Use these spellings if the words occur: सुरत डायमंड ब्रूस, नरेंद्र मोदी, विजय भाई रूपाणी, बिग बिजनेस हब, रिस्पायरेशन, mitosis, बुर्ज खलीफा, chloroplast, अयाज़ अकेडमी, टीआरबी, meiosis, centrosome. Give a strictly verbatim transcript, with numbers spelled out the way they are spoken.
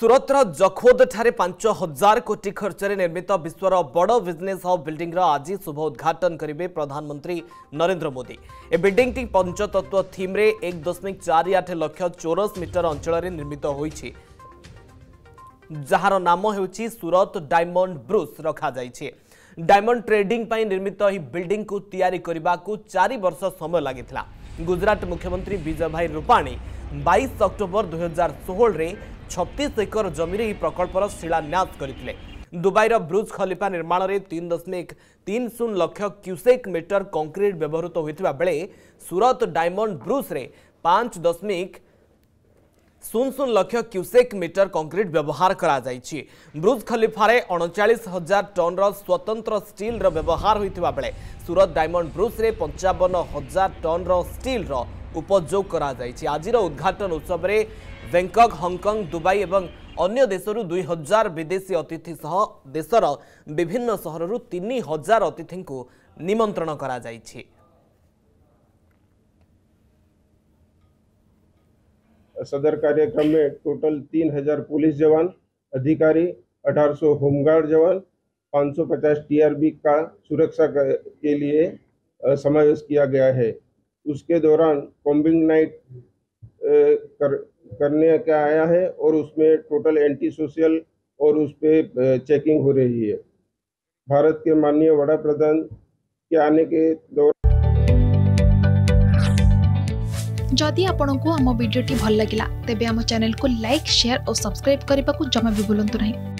सुरतर जखोद ठारे पांच हजार कोटी खर्चरे निर्मित विश्वर बड़ बिजनेस हब बिल्डिंग आज शुभ उद्घाटन करेंगे प्रधानमंत्री नरेंद्र मोदी। ए बिल्डिंग पंचतत्व थीम रे एक दशमिक चार आठ लाख चौरस मीटर अंचल में निर्मित होईछि, जहार नाम होछि सुरत डायमंड ब्रूस रखा जाइछि। डायमंड ट्रेडिंग पर निर्मित यह बिल्डिंग को तैयारी करने को चार वर्ष समय लगी। गुजरात मुख्यमंत्री विजय भाई रूपाणी बाईस अक्टोबर दो हज़ार सोलह रे छत्तीस एकर जमी रे प्रकल्पर शिलान्यास करथिले। दुबईर बुर्ज खलीफा निर्माण में तीन दशमिक तीन शून्य लाख क्यूसेक मीटर कंक्रीट व्यवहृत होता बेले सुरत डायमंड ब्रूस रे पांच दशमिक शून्य शून्य लाख क्यूसेक मीटर कंक्रीट व्यवहार करा जाइछि। बुर्ज खलीफारे उनचालीस हजार टन स्वतंत्र स्टील रो व्यवहार होता बेले सुरत डायमंड ब्रूस रे पंचावन हजार टन स्टील रो उपयोग करा जाइछि। आजिर उद्घाटन उत्सव रे बैंकॉक, हांगकांग, दुबई और अन्य देशरू दुई हजार विदेशी अतिथि सह देशर विभिन्न सहररू तीन हजार अतिथि को निमंत्रण करा जाइछि। सदर कार्यक्रम में टोटल तीन हज़ार पुलिस जवान, अधिकारी, अठारह सौ होमगार्ड जवान, पाँच सौ पचास टीआरबी का सुरक्षा के लिए समावेश किया गया है। उसके दौरान कॉम्बिंग नाइट कर, करने का आया है और उसमें टोटल एंटी सोशल और उस पर चेकिंग हो रही है। भारत के माननीय वड़ा प्रधान के आने के दौरान जदि आपंक आम भिडी भल लगा तेब आम चैनल को लाइक, शेयर और सब्सक्राइब करने को जमा भी भूलु नहीं।